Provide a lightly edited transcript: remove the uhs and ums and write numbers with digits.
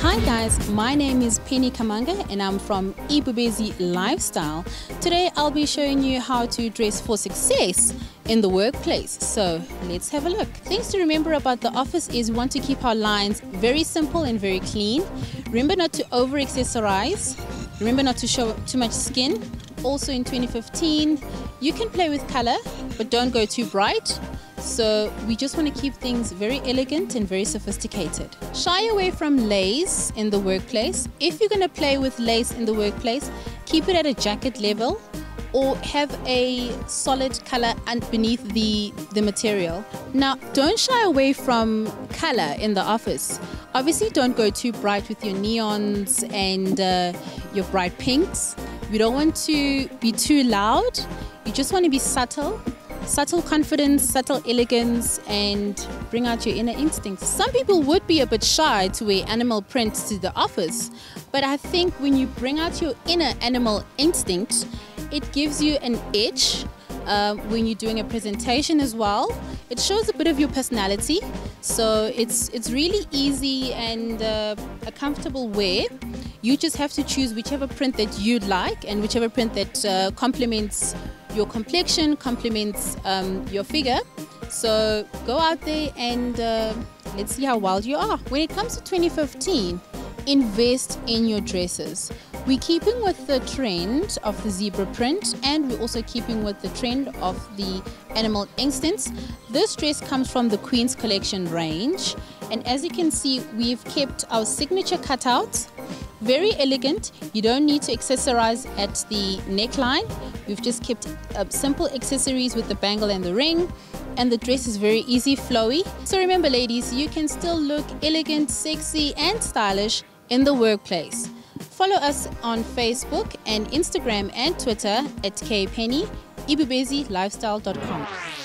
Hi guys, my name is Penny Kamanga and I'm from Ibubezi Lifestyle. Today I'll be showing you how to dress for success in the workplace. So let's have a look. Things to remember about the office is we want to keep our lines very simple and very clean. Remember not to over accessorize. Remember not to show too much skin. Also in 2015, you can play with color, but don't go too bright. So we just want to keep things very elegant and very sophisticated. Shy away from lace in the workplace. If you're going to play with lace in the workplace, keep it at a jacket level or have a solid color underneath the material. Now, don't shy away from color in the office. Obviously, don't go too bright with your neons and your bright pinks. We don't want to be too loud. You just want to be subtle. Subtle confidence, subtle elegance, and bring out your inner instincts. Some people would be a bit shy to wear animal prints to the office, but I think when you bring out your inner animal instinct, it gives you an edge when you're doing a presentation as well. It shows a bit of your personality, so it's really easy and a comfortable wear. You just have to choose whichever print that you'd like and whichever print that complements your complexion, complements your figure. So go out there and let's see how wild you are. When it comes to 2015, invest in your dresses. We're keeping with the trend of the zebra print and we're also keeping with the trend of the animal instincts. This dress comes from the Queen's Collection range, and as you can see, we've kept our signature cutouts. Very elegant. You don't need to accessorize at the neckline. We've just kept simple accessories with the bangle and the ring, and the dress is very easy, flowy. So remember ladies, you can still look elegant, sexy and stylish in the workplace. Follow us on Facebook and Instagram and Twitter at kpenny, ibubezilifestyle.com.